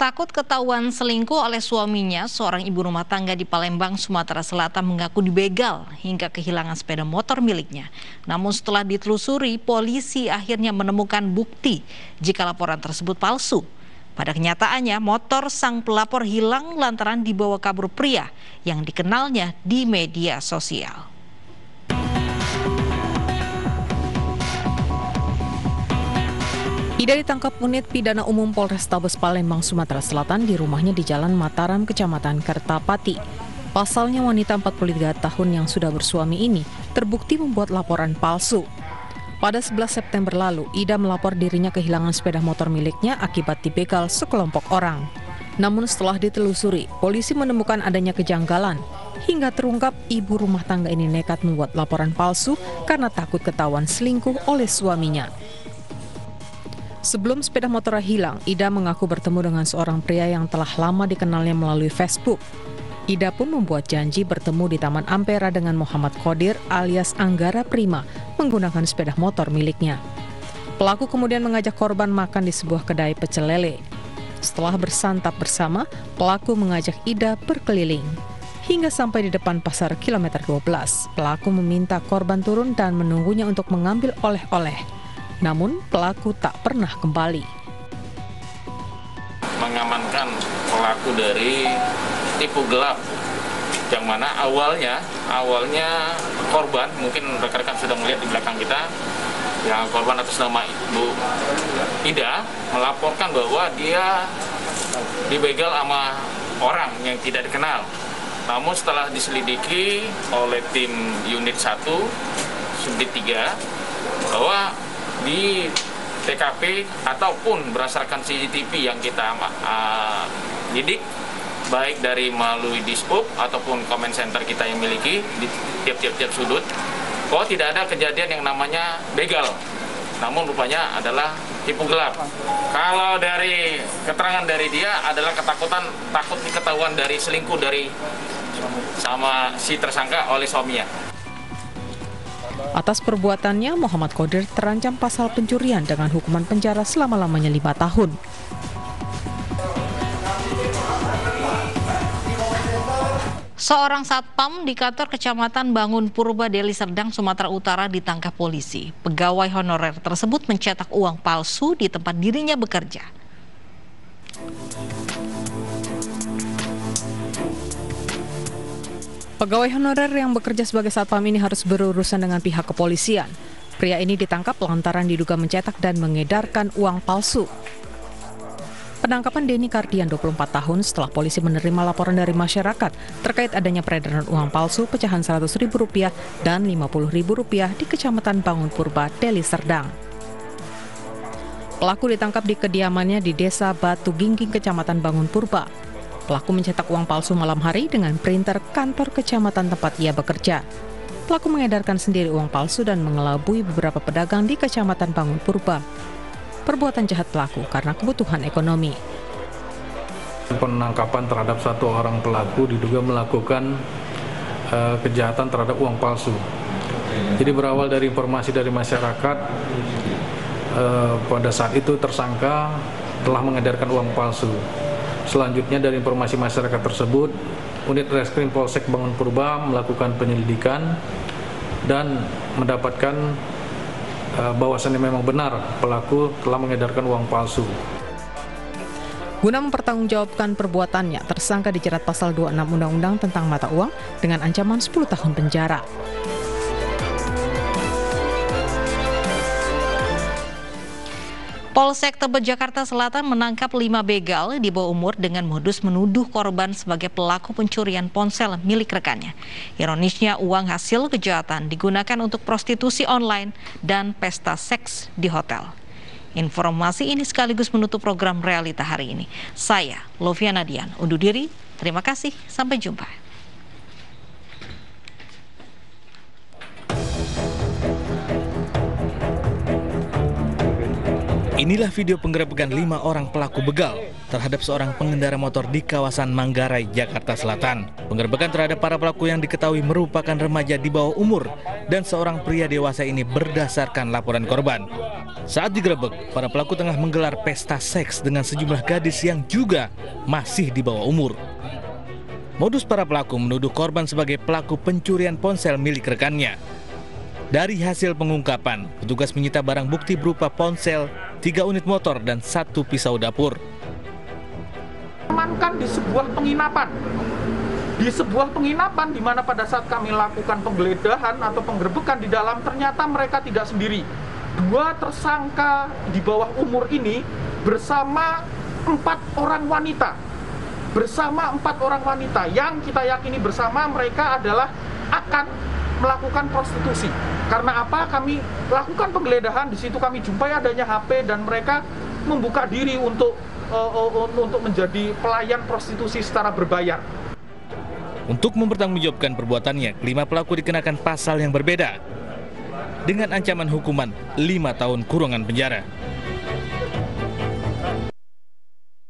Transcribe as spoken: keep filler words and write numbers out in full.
Takut ketahuan selingkuh oleh suaminya, seorang ibu rumah tangga di Palembang, Sumatera Selatan mengaku dibegal hingga kehilangan sepeda motor miliknya. Namun setelah ditelusuri, polisi akhirnya menemukan bukti jika laporan tersebut palsu. Pada kenyataannya, motor sang pelapor hilang lantaran dibawa kabur pria yang dikenalnya di media sosial. Ida ditangkap unit pidana umum Polrestabes Palembang, Sumatera Selatan di rumahnya di Jalan Mataram, Kecamatan Kertapati. Pasalnya wanita empat puluh tiga tahun yang sudah bersuami ini terbukti membuat laporan palsu. Pada sebelas September lalu, Ida melapor dirinya kehilangan sepeda motor miliknya akibat dibegal sekelompok orang. Namun setelah ditelusuri, polisi menemukan adanya kejanggalan. Hingga terungkap ibu rumah tangga ini nekat membuat laporan palsu karena takut ketahuan selingkuh oleh suaminya. Sebelum sepeda motornya hilang, Ida mengaku bertemu dengan seorang pria yang telah lama dikenalnya melalui Facebook. Ida pun membuat janji bertemu di Taman Ampera dengan Muhammad Kodir alias Anggara Prima menggunakan sepeda motor miliknya. Pelaku kemudian mengajak korban makan di sebuah kedai pecel lele. Setelah bersantap bersama, pelaku mengajak Ida berkeliling. Hingga sampai di depan Pasar Kilometer dua belas, pelaku meminta korban turun dan menunggunya untuk mengambil oleh-oleh. Namun pelaku tak pernah kembali. Mengamankan pelaku dari tipu gelap, yang mana awalnya awalnya korban, mungkin rekan-rekan sudah melihat di belakang kita, yang korban atas nama Ibu Ida melaporkan bahwa dia dibegal sama orang yang tidak dikenal. Namun setelah diselidiki oleh tim unit satu, subdit tiga, bahwa di T K P ataupun berdasarkan C C T V yang kita uh, didik, baik dari melalui Dishub ataupun comment center kita yang miliki di tiap-tiap sudut, bahwa tidak ada kejadian yang namanya begal, namun rupanya adalah tipu gelap. Kalau dari keterangan dari dia adalah ketakutan, takut diketahuan dari selingkuh dari sama si tersangka oleh suaminya. Atas perbuatannya, Muhammad Kodir terancam pasal pencurian dengan hukuman penjara selama-lamanya lima tahun. Seorang satpam di kantor Kecamatan Bangun Purba, Deli Serdang, Sumatera Utara ditangkap polisi. Pegawai honorer tersebut mencetak uang palsu di tempat dirinya bekerja. Pegawai honorer yang bekerja sebagai satpam ini harus berurusan dengan pihak kepolisian. Pria ini ditangkap lantaran diduga mencetak dan mengedarkan uang palsu. Penangkapan Denny Kardian, dua puluh empat tahun, setelah polisi menerima laporan dari masyarakat terkait adanya peredaran uang palsu pecahan seratus ribu rupiah dan lima puluh ribu rupiah di Kecamatan Bangun Purba, Deli Serdang. Pelaku ditangkap di kediamannya di Desa Batu Gingging, Kecamatan Bangun Purba. Pelaku mencetak uang palsu malam hari dengan printer kantor kecamatan tempat ia bekerja. Pelaku mengedarkan sendiri uang palsu dan mengelabui beberapa pedagang di Kecamatan Bangun Purba. Perbuatan jahat pelaku karena kebutuhan ekonomi. Penangkapan terhadap satu orang pelaku diduga melakukan uh, kejahatan terhadap uang palsu. Jadi berawal dari informasi dari masyarakat, uh, pada saat itu tersangka telah mengedarkan uang palsu. Selanjutnya dari informasi masyarakat tersebut, unit Reskrim Polsek Bangun Purba melakukan penyelidikan dan mendapatkan e, bahwasannya memang benar pelaku telah mengedarkan uang palsu. Guna mempertanggungjawabkan perbuatannya, tersangka dijerat pasal dua puluh enam Undang-Undang tentang mata uang dengan ancaman sepuluh tahun penjara. Polsek Tebet, Jakarta Selatan menangkap lima begal di bawah umur dengan modus menuduh korban sebagai pelaku pencurian ponsel milik rekannya. Ironisnya, uang hasil kejahatan digunakan untuk prostitusi online dan pesta seks di hotel. Informasi ini sekaligus menutup program Realita hari ini. Saya, Lofian Adian, undur diri. Terima kasih, sampai jumpa. Inilah video penggerebekan lima orang pelaku begal terhadap seorang pengendara motor di kawasan Manggarai, Jakarta Selatan. Penggerebekan terhadap para pelaku yang diketahui merupakan remaja di bawah umur dan seorang pria dewasa ini berdasarkan laporan korban. Saat digerebek, para pelaku tengah menggelar pesta seks dengan sejumlah gadis yang juga masih di bawah umur. Modus para pelaku menuduh korban sebagai pelaku pencurian ponsel milik rekannya. Dari hasil pengungkapan, petugas menyita barang bukti berupa ponsel, tiga unit motor, dan satu pisau dapur. Amankan di sebuah penginapan. Di sebuah penginapan di mana pada saat kami lakukan penggeledahan atau penggerbekan di dalam, ternyata mereka tidak sendiri. Dua tersangka di bawah umur ini bersama empat orang wanita. Bersama empat orang wanita yang kita yakini bersama mereka adalah akan melakukan prostitusi. Karena apa? Kami lakukan penggeledahan, di situ kami jumpai adanya H P dan mereka membuka diri untuk, uh, uh, untuk menjadi pelayan prostitusi secara berbayar. Untuk mempertanggungjawabkan perbuatannya, kelima pelaku dikenakan pasal yang berbeda dengan ancaman hukuman lima tahun kurungan penjara.